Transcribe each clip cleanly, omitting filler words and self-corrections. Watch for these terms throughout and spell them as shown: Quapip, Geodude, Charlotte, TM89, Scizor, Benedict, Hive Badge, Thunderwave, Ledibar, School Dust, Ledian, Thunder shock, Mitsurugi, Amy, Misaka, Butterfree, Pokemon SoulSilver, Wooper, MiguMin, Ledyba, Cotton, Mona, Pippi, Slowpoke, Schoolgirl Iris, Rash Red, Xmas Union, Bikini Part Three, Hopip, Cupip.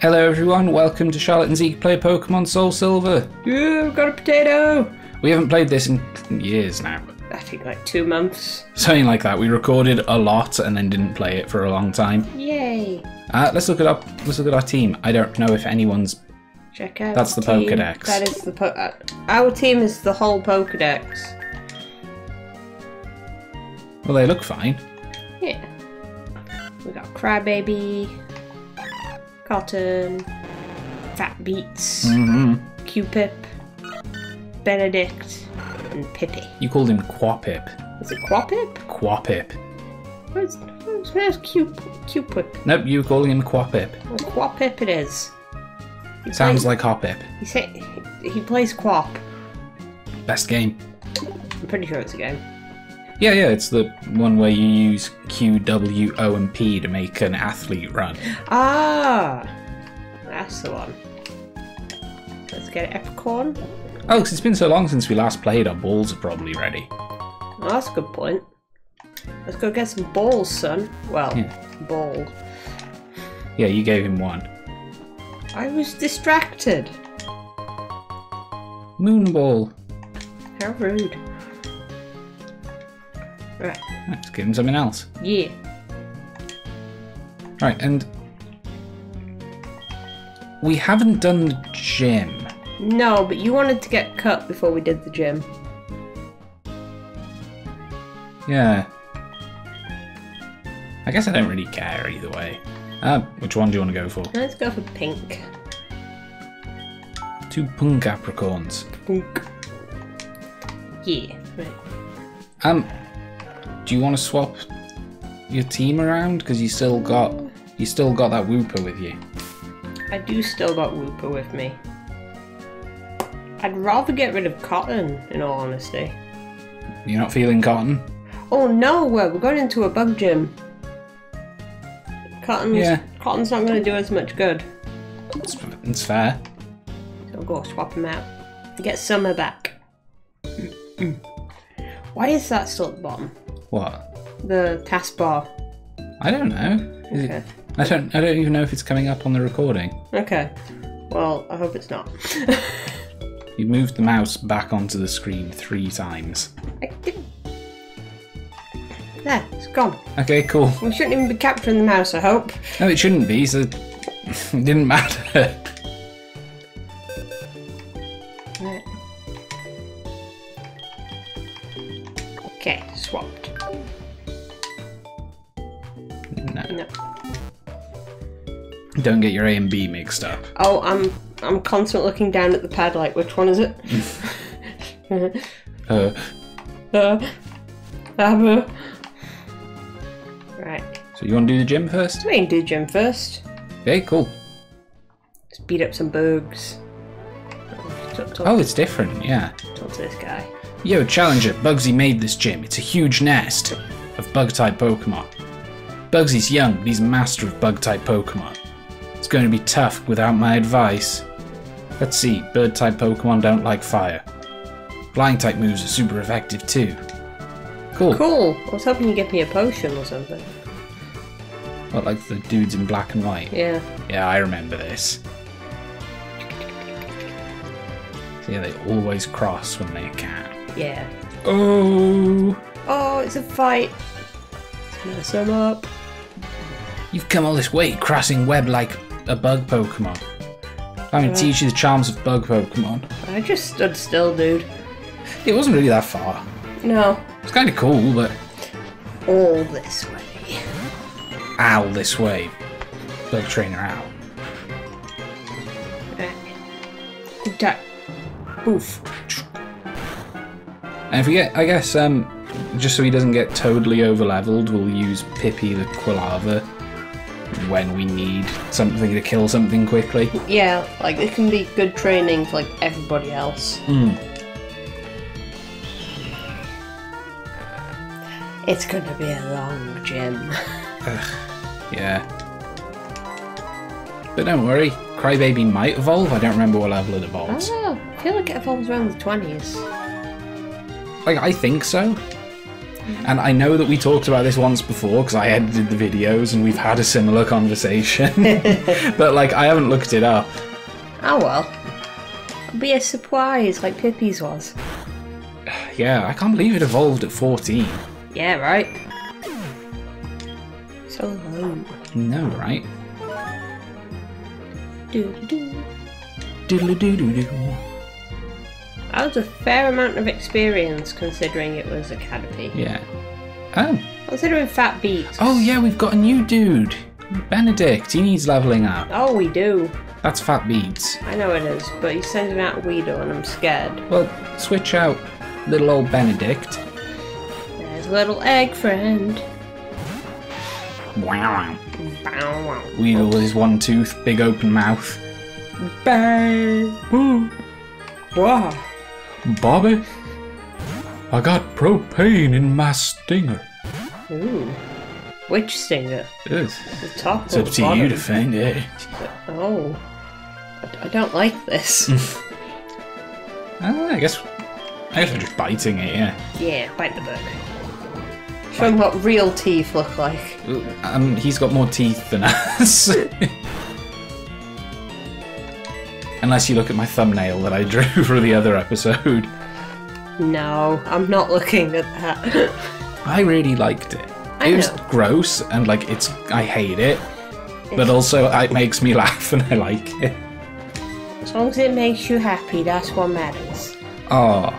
Hello everyone, welcome to Charlotte and Zeke play Pokemon SoulSilver. You've got a potato! We haven't played this in years now. I think like 2 months. Something like that. We recorded a lot and then didn't play it for a long time. Yay! Let's look at our team. I don't know if anyone's... Check out that's the team. Pokedex. That is the Our team is the whole Pokedex. Well, they look fine. Yeah. We got Crybaby, Cotton, Fat Beats, Cupip, Benedict, and Pippi. You called him Quapip. Is it Quapip? Quapip. Where's Cupip? Nope, you calling him Quapip. Well, Quapip it is. He sounds like Hopip. He plays Quap. Best game. I'm pretty sure it's a game. Yeah, it's the one where you use Q, W, O, and P to make an athlete run. Ah! That's the one. Let's get an Epicorn. Oh, because it's been so long since we last played, our balls are probably ready. Well, that's a good point. Let's go get some balls, son. Well, yeah. Ball. Yeah, you gave him one. I was distracted. Moonball. How rude. Right. Let's give him something else. Yeah. Right, and we haven't done the gym. No, but you wanted to get cut before we did the gym. Yeah. I guess I don't really care either way. Which one do you want to go for? Let's go for pink. 2 punk apricorns. Punk. Yeah. Right. Do you want to swap your team around? Because you still got that Wooper with you. I do still got Wooper with me. I'd rather get rid of Cotton, in all honesty. You're not feeling Cotton? Oh no, we're going into a bug gym. Cotton's not going to do as much good. It's fair. So go swap him out. Get Summer back. Why is that still at the bottom? What? The taskbar. I don't know. Is okay. It, I don't even know if it's coming up on the recording. Okay. Well, I hope it's not. You moved the mouse back onto the screen 3 times. I didn't. There, it's gone. Okay, cool. We shouldn't even be capturing the mouse, I hope. No, it shouldn't be, so it didn't matter. Right. Okay, swapped. No. Don't get your A and B mixed up. Oh, I'm constantly looking down at the pad like, which one is it? Right. So you want to do the gym first? We can do the gym first. Okay, cool. Let's beat up some bugs. Oh, it's different, yeah. Talk to this guy. Yo, Challenger, Bugsy made this gym. It's a huge nest of bug-type Pokemon. Bugsy's young, but he's a master of bug-type Pokemon. It's going to be tough without my advice. Let's see, bird-type Pokemon don't like fire. Flying-type moves are super effective too. Cool. I was hoping you'd give me a potion or something. What, like the dudes in black and white? Yeah. Yeah, I remember this. So yeah, they always cross when they can. Yeah. Oh! Oh, it's a fight. Let's mess them up. You've come all this way crossing web like a bug Pokemon. I'm going to teach you the charms of bug Pokemon. I just stood still, dude. It wasn't really that far. No. It's kind of cool, but... All this way. Owl this way. Bug trainer owl. Oof. And if we get, I guess, just so he doesn't get totally over-leveled, we'll use Pippi the Quilava when we need something to kill something quickly. Yeah, like, it can be good training for, like, everybody else. Mm. It's gonna be a long gym. Yeah. But don't worry, Crybaby might evolve. I don't remember what level it evolves. Oh, I feel like it evolves around the 20s. Like, I think so. And I know that we talked about this once before because I edited the videos and we've had a similar conversation. But, like, I haven't looked it up. Oh, well. It'll be a surprise like Pippi's was. Yeah, I can't believe it evolved at 14. Yeah, right? So low. No, right? Doodle-doo. Doodle-doo-doo-doo. That was a fair amount of experience considering it was a Caterpie. Yeah. Oh. Considering Fat Beats. Oh yeah, we've got a new dude. Benedict. He needs leveling up. Oh, we do. That's Fat Beats. I know it is, but he's sending out Weedle and I'm scared. Well, switch out little old Benedict. There's little egg friend. Wow. Weedle with his one tooth, big open mouth. Bang! Woo! Wow. Bobby, I got propane in my stinger. Ooh. Which stinger? Ugh. The top it's or the bottom? It's up to you to find it. Oh. I don't like this. I guess we're just biting it, yeah. Yeah, bite the bug. Show him what real teeth look like. He's got more teeth than us. Unless you look at my thumbnail that I drew for the other episode. No, I'm not looking at that. I really liked it. It was gross and like I hate it, but also it makes me laugh and I like it. As long as it makes you happy, that's what matters. Oh.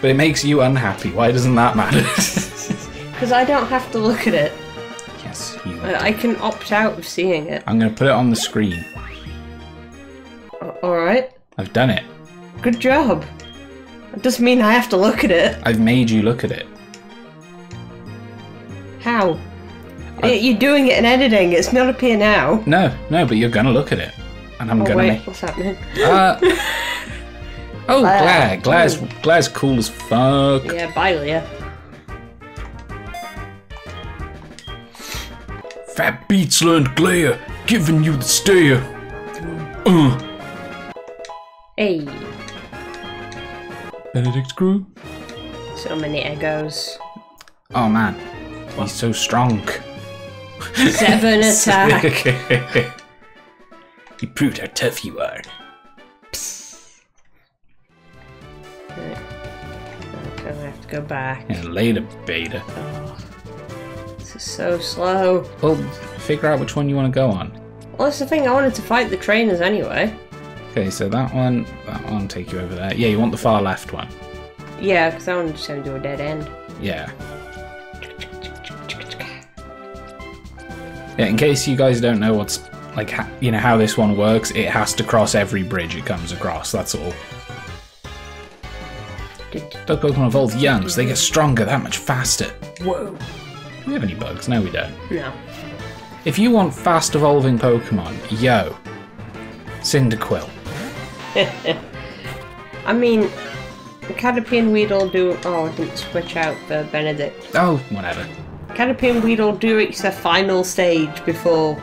But it makes you unhappy. Why doesn't that matter? Because I don't have to look at it. Yes, you. I can opt out of seeing it. I'm going to put it on the screen. Alright. I've done it. Good job. That doesn't mean I have to look at it. I've made you look at it. How? You're doing it in editing. It's not up here now. No, but you're going to look at it. And I'm going to... wait, what's happening? Oh, Glare. Glare's cool as fuck. Yeah, bye, Leah. Fat Beats learned Glare, giving you the stare. Hey. Benedict grew. So many egos. Oh man, he's so strong. 7 attack. You proved how tough you are. Psst. Right. Okay, I have to go back. Yeah, later, beta. Oh, this is so slow. Well, figure out which one you want to go on. Well, that's the thing, I wanted to fight the trainers anyway. Okay, so that one take you over there. Yeah, you want the far left one. Yeah, because that one just going to do a dead end. Yeah. Yeah, in case you guys don't know what's, like, you know, how this one works, it has to cross every bridge it comes across, that's all. Those Pokemon evolve young, so they get stronger that much faster. Whoa. Do we have any bugs? No, we don't. No. If you want fast evolving Pokemon, yo, Cyndaquil. I mean, Caterpie and Weedle do... Oh, I didn't switch out the Benedict. Oh, whatever. Caterpie and Weedle do reach their final stage before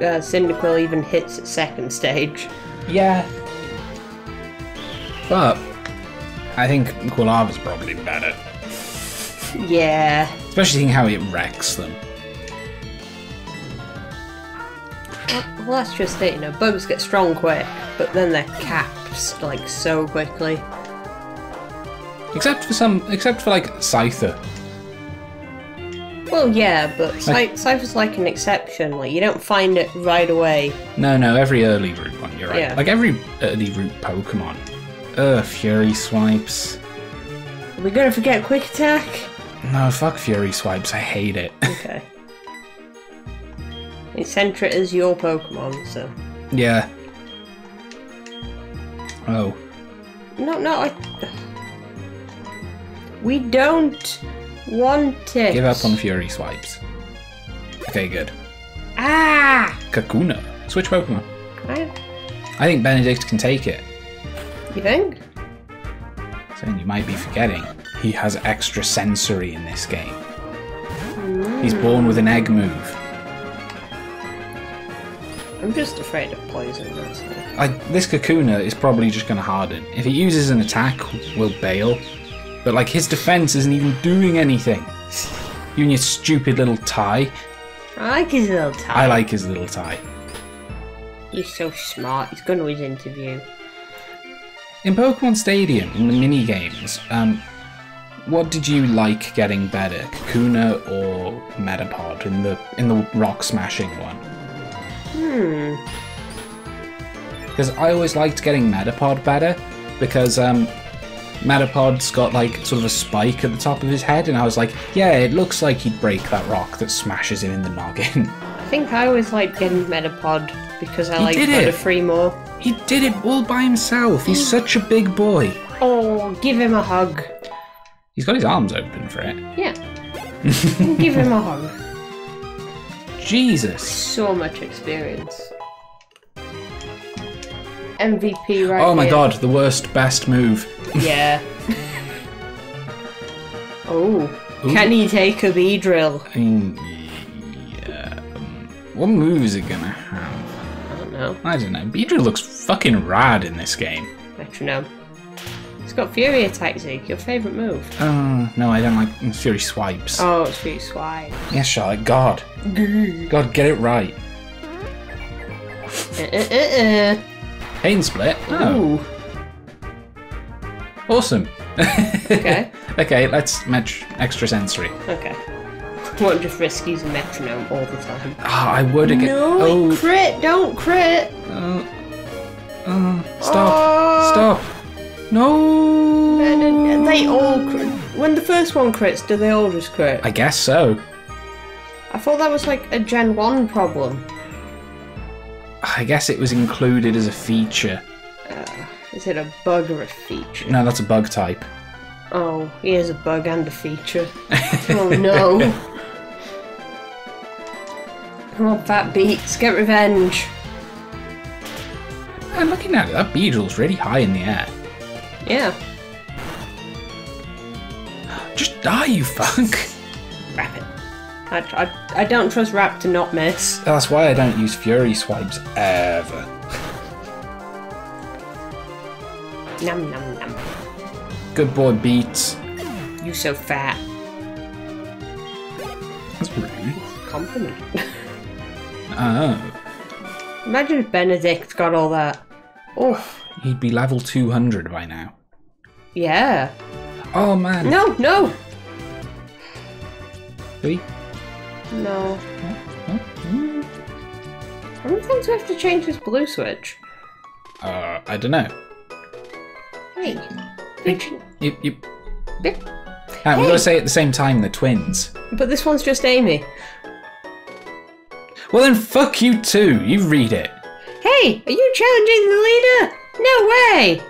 Cyndaquil even hits its second stage. Yeah. But I think Quilava's probably better. Yeah. Especially seeing how it wrecks them. Well, that's just it, you know, bugs get strong quick, but then they're capped, like, so quickly. Except for, like, Scyther. Well, yeah, but like, Scyther's like an exception, like, you don't find it right away. No, every early route one, you're right. Yeah. Like, every early route Pokemon. Fury Swipes. Are we gonna forget Quick Attack? No, fuck Fury Swipes, I hate it. Okay. Eccentric is your Pokemon, so... Yeah. Oh. No, we don't want it. Give up on Fury Swipes. Okay, good. Ah! Kakuna. Switch Pokemon. I think Benedict can take it. You think? Saying you might be forgetting. He has extra sensory in this game. Mm. He's born with an egg move. I'm just afraid of poison. This Kakuna is probably just going to harden. If it uses an attack, we'll bail. But like his defense isn't even doing anything. You and your stupid little tie. I like his little tie. I like his little tie. He's so smart. He's going to his interview. In Pokemon Stadium, in the mini games, what did you like getting better, Kakuna or Metapod in the rock smashing one? Because I always liked getting Metapod better, because Metapod's got like sort of a spike at the top of his head, and I was like, yeah, it looks like he'd break that rock that smashes him in the noggin. I think I always liked getting Metapod because I like Butterfree more. He did it all by himself. He's such a big boy. Oh, give him a hug. He's got his arms open for it. Yeah. Give him a hug. Jesus. So much experience. MVP right here. Oh my god, the worst, best move. Yeah. Oh. Ooh. Can he take a Beedrill? Yeah. What move is it gonna have? I don't know. Beedrill looks fucking rad in this game. Metronome. It's got Fury attack, Zeke. Your favourite move. Oh, no, I don't like Fury swipes. Oh, it's Fury swipes. Yeah, Charlotte. God. God, get it right. Pain split. Oh. Ooh. Awesome. Okay. Okay, let's match extra sensory. Okay. What just risk using Metronome all the time? Ah, I would again. No, oh. Crit! Don't crit! Stop! Stop! No! They all crit. When the first one crits, do they all just crit? I guess so. I thought that was like a Gen 1 problem. I guess it was included as a feature. Is it a bug or a feature? No, that's a bug type. Oh, he has a bug and a feature. Oh no! Come on, Fat Beats, get revenge! I'm looking at it, that Beedrill's really high in the air. Yeah. Just die, you fuck! Rap it. I don't trust Rap to not miss. That's why I don't use Fury swipes ever. Nom nom nom. Good boy, Beats. You so fat. That's rude. Compliment. Oh. Imagine if Benedict got all that. Oof. He'd be level 200 by now. Yeah. Oh man. No, no. Three. No. How many times do we have to change this blue switch? I don't know. Wait. Yep. Yep. Hey. We've got to say at the same time the twins. But this one's just Amy. Well then fuck you too, you read it. Hey, are you challenging the leader? No way!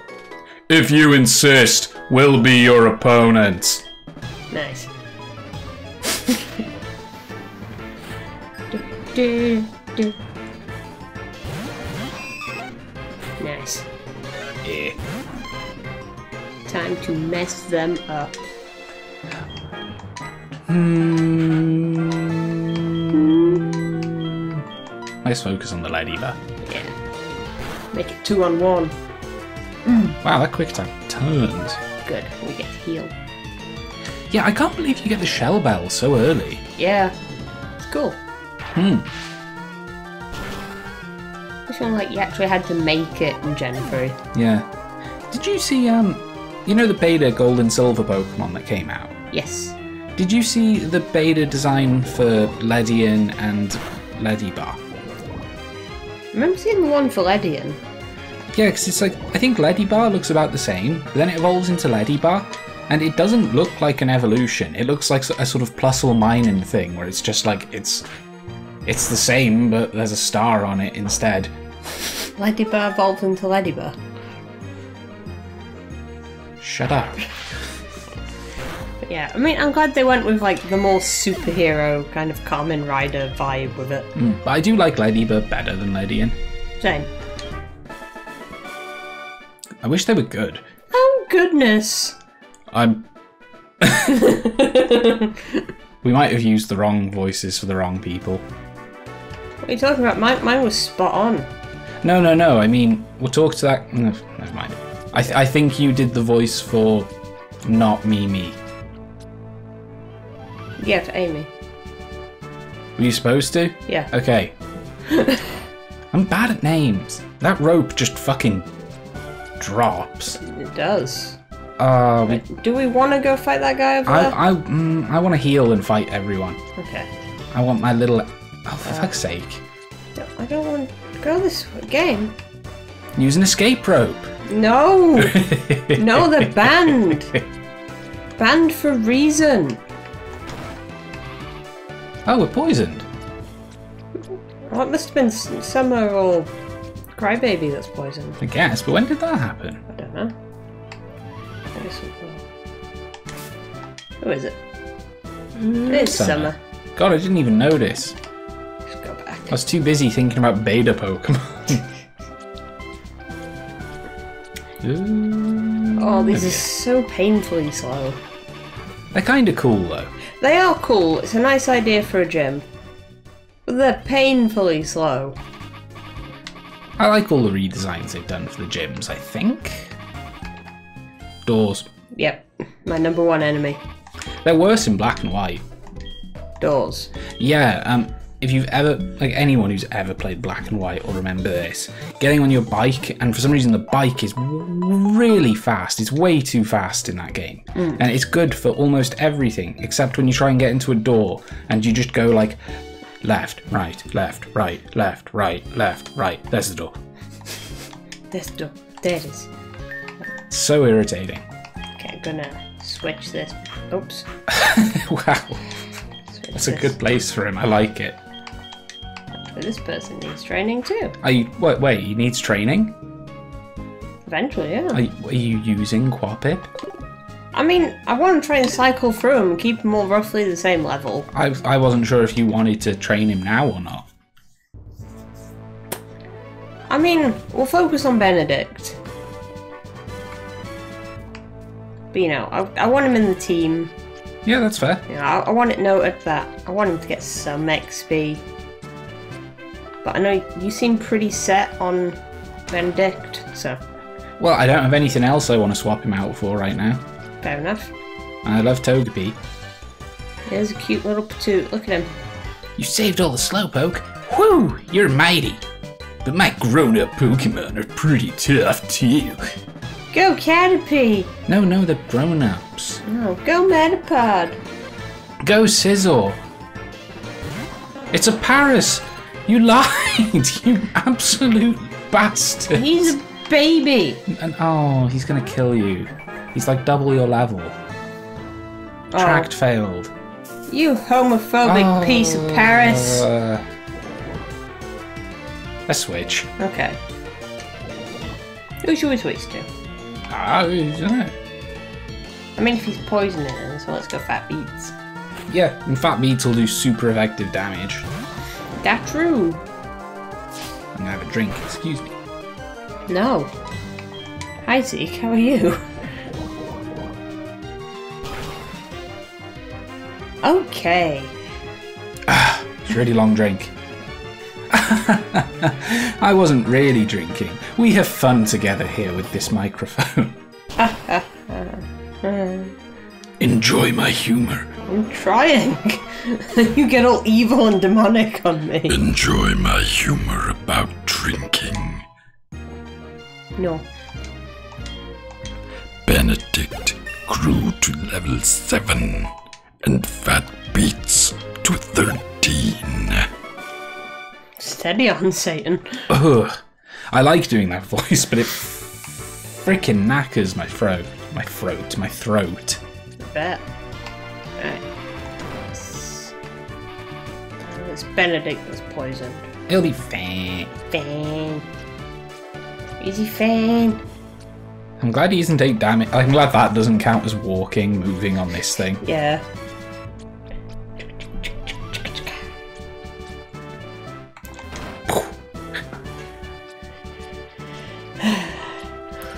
If you insist, we'll be your opponents. Nice. Nice. Yeah. Time to mess them up. Let's focus on the Ledyba. Yeah. Make it 2 on 1. Wow, that quick time turns. Good, we get to heal. Yeah, I can't believe you get the shell bell so early. Yeah, it's cool. I feel like you actually had to make it in Gen 3. Yeah. Did you see you know the beta gold and silver Pokemon that came out? Yes. Did you see the beta design for Ledian and Ledibar? I remember seeing the one for Ledian. Yeah, because it's like, I think Ledibar looks about the same, but then it evolves into Ledibar, and it doesn't look like an evolution. It looks like a sort of plus or minus thing, where it's just like, it's the same, but there's a star on it instead. Ledibar evolves into Ledibar. Shut up. But yeah, I mean, I'm glad they went with like the more superhero kind of Kamen Rider vibe with it. But I do like Ledyba better than Ledian. Same. I wish they were good. Oh goodness. We might have used the wrong voices for the wrong people. What are you talking about? Mine was spot on. No. I mean, we'll talk to that. Never mind. I think you did the voice for not Mimi. Yeah, to Amy. Were you supposed to? Yeah. Okay. I'm bad at names. That rope just fucking drops. It does. Do we want to go fight that guy over there? I want to heal and fight everyone. Okay. I want my little... Oh, for fuck's sake. No, I don't want to go this game. Use an escape rope. No. No, they're banned. Banned for a reason. Oh, we're poisoned. Well, it must have been Summer or Crybaby that's poisoned. I guess, but when did that happen? I don't know. I guess we will. Who is it? It's Summer. God, I didn't even notice. Just go back. I was too busy thinking about beta Pokemon. Oh, these are so painfully slow. They're kind of cool, though. They are cool. It's a nice idea for a gym. But they're painfully slow. I like all the redesigns they've done for the gyms, I think. Doors. Yep. My number one enemy. They're worse in black and white. Doors. Yeah, if you've ever, like anyone who's ever played black and white will remember this. Getting on your bike, and for some reason the bike is really fast. It's way too fast in that game. Mm. And it's good for almost everything, except when you try and get into a door and you just go like, left, right, left, right, left, right, left, right. There's the door. There's the door. There it is. So irritating. Okay, I'm gonna switch this. Oops. Wow. Switch That's this. A good place for him. I like it. But this person needs training too. Are you, wait, he needs training? Eventually, yeah. Are you using Quapip? I mean, I want to try and cycle through them and keep them all roughly the same level. I wasn't sure if you wanted to train him now or not. I mean, we'll focus on Benedict. But, you know, I want him in the team. Yeah, that's fair. You know, I want it noted that I want him to get some XP. But I know you seem pretty set on Benedict, so... Well, I don't have anything else I want to swap him out for right now. Fair enough. I love Togepi. There's a cute little patoot. Look at him. You saved all the Slowpoke. Whoo! You're mighty. But my grown-up Pokemon are pretty tough too. Go Caterpie! No, they're grown-ups. No, go Metapod. Go Scizor. It's a Paras. You lied. You absolute bastard. He's a baby. And oh, he's gonna kill you. He's like double your level. Oh. Tract failed. You homophobic piece of Paris. A switch. Okay. Who should we switch to? I don't know. I mean, if he's poisoning him, so let's go Fat Beats. Yeah, and Fat Beats will do super effective damage. That's true. I'm gonna have a drink, excuse me. No. Hi Zeke, how are you? Okay. It's a really long drink. I wasn't really drinking. We have fun together here with this microphone. Enjoy my humour. I'm trying. You get all evil and demonic on me. Enjoy my humour about drinking. No. Benedict grew to level 7. And Fat Beats to 13. Steady on, Satan. Ugh. I like doing that voice, but it frickin' knackers my throat. My throat. I bet. Right. It's Benedict that's poisoned. He'll be fine. Is he fine? I'm glad he doesn't take damage. I'm glad that doesn't count as walking, moving on this thing. Yeah.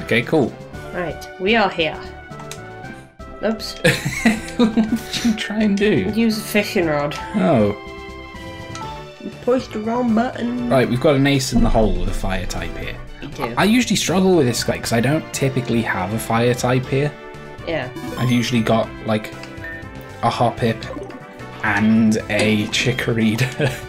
Okay, cool. Right, we are here. Oops. What did you try and do? Use a fishing rod. Oh. You pushed the wrong button. Right, we've got an ace in the hole with a fire type here. I usually struggle with this guy because I don't typically have a fire type here. Yeah. I've usually got like a Hopip and a Chikorita.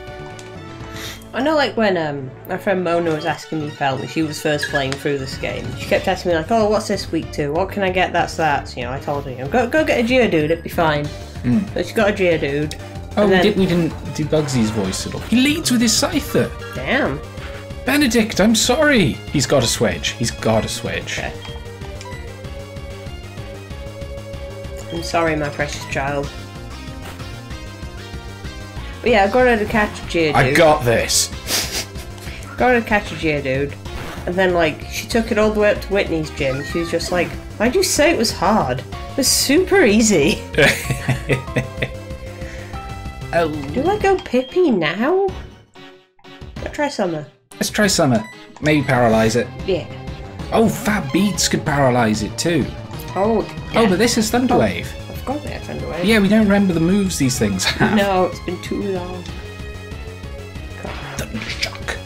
I know, like when my friend Mona was asking me if help when she was first playing through this game, she kept asking me like, "Oh, what's this week to? What can I get?" That's that. You know, I told her, you know, go get a Geodude, it'd be fine. Mm. But she got a Geodude. Oh, then... we didn't do Bugsy's voice at all. He leads with his Scyther. Damn. Benedict, I'm sorry. He's got a Swedge. He's got a Swedge. Okay. I'm sorry, my precious child. But yeah, I got her to catch a Geodude. I got this. Got her to catch a Geodude. And then, like, she took it all the way up to Whitney's gym. She was just like, why'd you say it was hard? It was super easy. Oh. Do I go Pippi now? Let's try Summer. Let's try Summer. Maybe paralyze it. Yeah. Oh, Fat Beats could paralyze it too. Oh, yeah. Oh, but this is Thunderwave. Oh. Yeah, we don't remember the moves these things have. No, it's been too long. Thunder shock.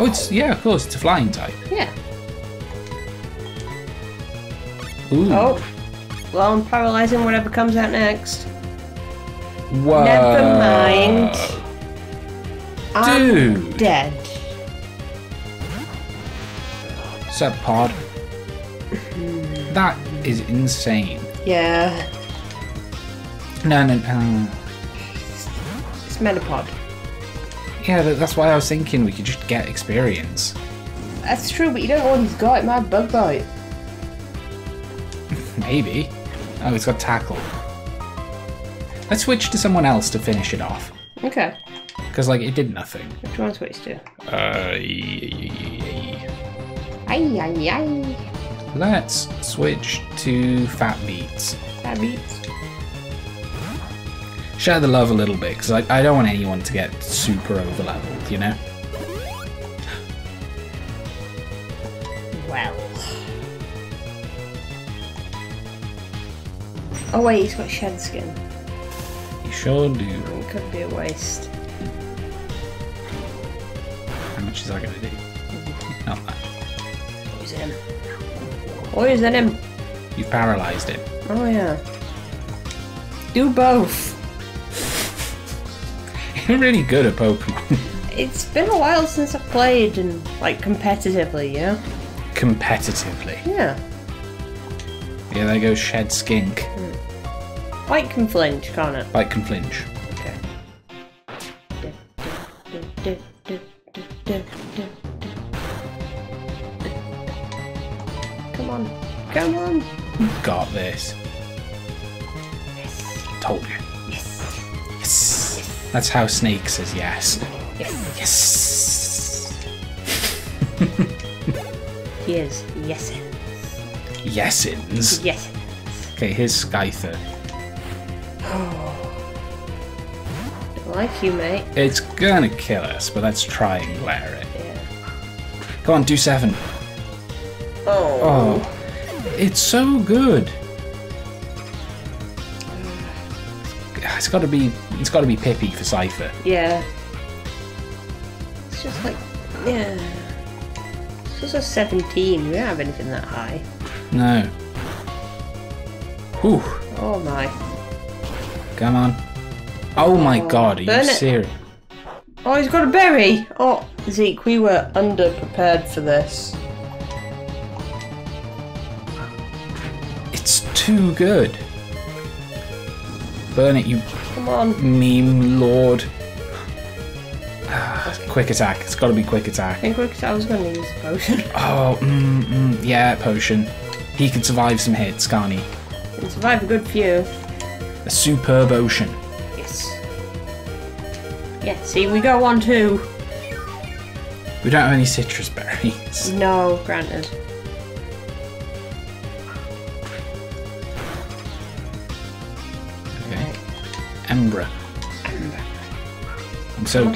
Oh, it's, yeah, of course, it's a flying type. Yeah. Ooh. Oh, well, I'm paralysing whatever comes out next. Whoa. Never mind. Dude. I'm dead. Sup, pod. That is insane. Yeah. No. It's Metapod. Yeah, that's why I was thinking we could just get experience. That's true, but you don't know what he's got. It might bug bite. Maybe. Oh, he's got tackle. Let's switch to someone else to finish it off. Okay. Because, like, it did nothing. Which one switch to? Let's switch to Fat Beats. Fat Beats. Share the love a little bit, because I don't want anyone to get super overleveled, you know? Well. Oh wait, he's got shed skin. You sure do. It could be a waste. How much is that going to do? Not much. Poison him. Poison him. You've paralysed him. Oh yeah. Do both. You're really good at Pokemon. It's been a while since I've played and like competitively, yeah. Competitively. Yeah. Yeah, there goes Shed Skink. Hmm. Bite can flinch, can't it? Bite can flinch. Okay. Come on. Come on. You got this. Yes. Told you. Yes. Yes. That's how Snake says yes. Yes. Yes. Here's yesins. Yesins. Yes. Okay, here's Scyther. Oh. Don't like you, mate. It's gonna kill us, but let's try and glare it. Yeah. Come on, do 7. Oh. Oh. It's so good. It's got to be Pippi for Cypher. Yeah. It's just like, yeah. It's also 17. We don't have anything that high. No. Whew. Oh my. Come on. Oh my god, are you serious? Oh, he's got a berry. Oh, Zeke, we were underprepared for this. It's too good. Burn it, you come on. Meme lord. Okay. Quick attack. It's got to be quick attack. I think quick attack. I was going to use a potion. Oh, yeah, potion. He can survive some hits, can't he? He can survive a good few. A superb ocean. Yes. Yeah, see, we got 1, 2. We don't have any citrus berries. No, granted. Embra. I'm so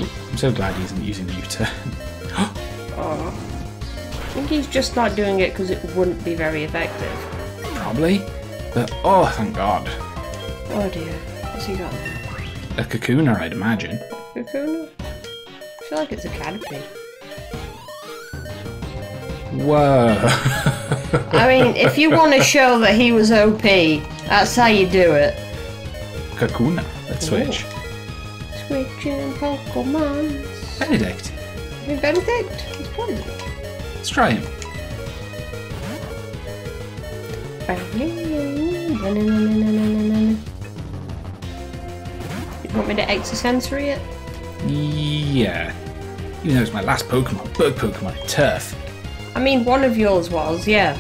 glad he isn't using the U-turn. Oh. I think he's just not doing it because it wouldn't be very effective. Probably. But oh, thank God. Oh dear. What's he got? A Kakuna, I'd imagine. Kakuna? I feel like it's a Caterpie. Whoa. I mean, if you want to show that he was OP, that's how you do it. Kakuna. Let's switch. Switching Pokemon. Benedict. Hey, Benedict? He's Benedict. Let's try him. You want me to extrasensory it? Yeah. Even though it's my last Pokemon, Bug Pokemon, Turf. I mean, one of yours was, yeah.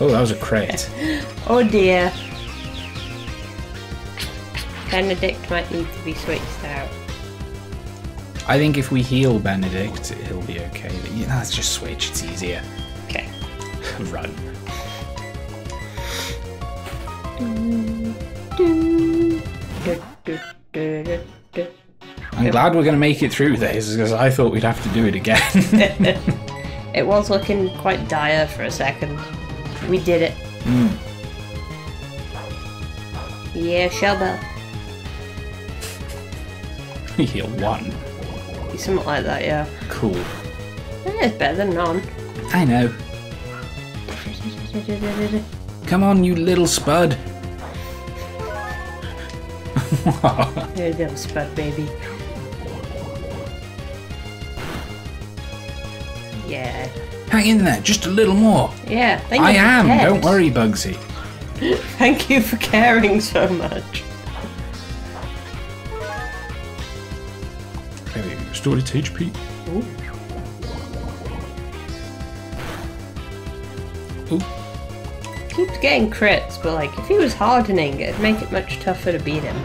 Oh, that was a crate. Oh dear. Benedict might need to be switched out. I think if we heal Benedict, he'll be okay. But yeah, let's just switch, it's easier. Okay. Run. I'm glad we're going to make it through this, because I thought we'd have to do it again. It was looking quite dire for a second. We did it. Mm. Yeah, Shelba. Heal one. Something like that, yeah. Cool. It's better than none. I know. Come on, you little spud. You little spud, baby. Yeah. Hang in there, just a little more. Yeah, thank you. I am. Don't worry, Bugsy. Thank you for caring so much. Restore its HP. Ooh. Ooh. Keeps getting crits, but like if he was hardening, it'd make it much tougher to beat him.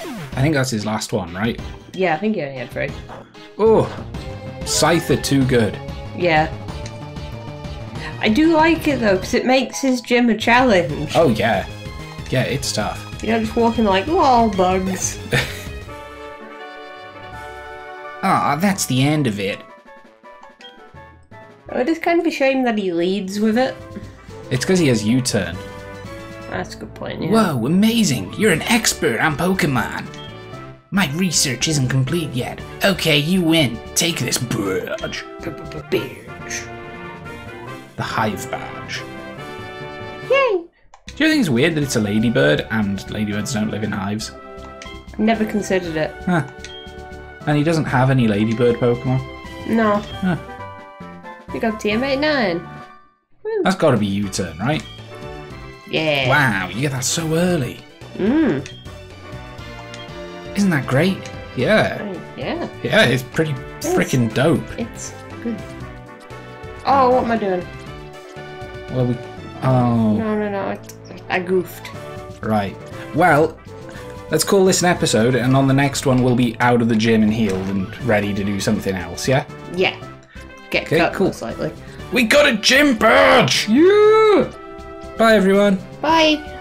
I think that's his last one, right? Yeah, I think he only had 3. Oh, Scyther too good. Yeah. I do like it though, because it makes his gym a challenge. Oh yeah. Yeah, it's tough. You're not just walking like, lol, bugs. Ah, that's the end of it. Oh, it is kind of a shame that he leads with it. It's because he has U-turn. That's a good point, yeah. Whoa, amazing! You're an expert on Pokemon! My research isn't complete yet. Okay, you win. Take this badge. The Hive Badge. Yay! Do you think it's weird that it's a ladybird and ladybirds don't live in hives? Never considered it. Huh. And he doesn't have any Ladybird Pokemon? No. Huh. We got TM89. Woo. That's got to be U-turn, right? Yeah. Wow, you get that so early. Mmm. Isn't that great? Yeah. Yeah. Yeah, it's pretty freaking dope. It's good. Oh, what am I doing? Well, we... Oh. No. I goofed. Right. Well... Let's call this an episode, and on the next one we'll be out of the gym and healed and ready to do something else, yeah? Yeah. Get cut cool. Slightly. We got a gym badge! Yeah! Bye, everyone. Bye.